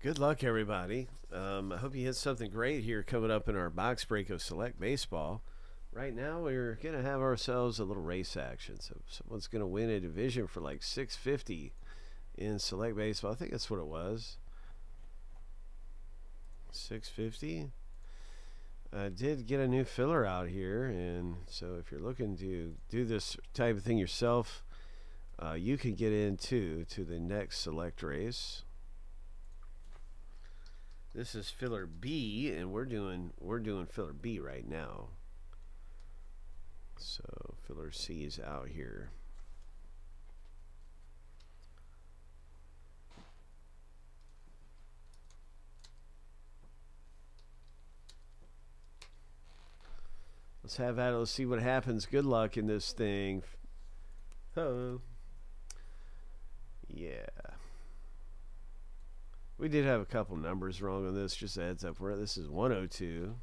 Good luck, everybody. I hope you hit something great here coming up in our box break of Select Baseball. Right now, we're going to have ourselves a little race action. So someone's going to win a division for like $650 in Select Baseball. I think that's what it was. $650. I did get a new filler out here. And so if you're looking to do this type of thing yourself, you can get in too to the next Select race. This is filler B, and we're doing filler B right now. So filler C is out here. Let's have at it. Let's see what happens. Good luck in this thing. Oh, yeah. We did have a couple numbers wrong on this. Just a heads up. This is 102.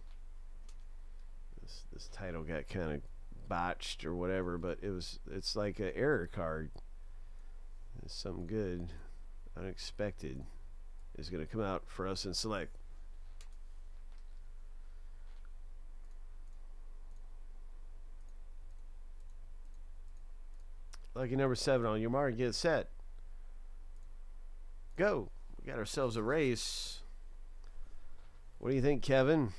This title got kind of botched or whatever, but it's like an error card. It's something good, unexpected is going to come out for us in Select. Lucky number 7. On your mark, get set, go. We got ourselves a race. What do you think, Kevin?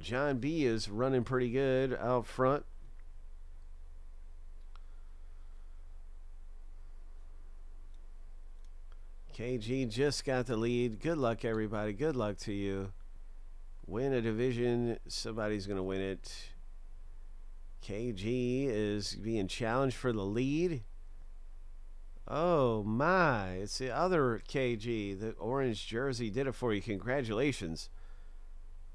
John B is running pretty good out front. KG just got the lead. Good luck, everybody. Good luck to you. Win a division. Somebody's going to win it. KG is being challenged for the lead. Oh my, it's the other KG. The orange jersey did it for you. Congratulations.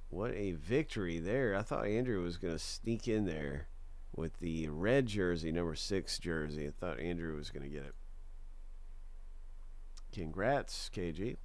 What a victory there. I thought Andrew was going to sneak in there with the red jersey, number 6 jersey. I thought Andrew was going to get it. Congrats, KG.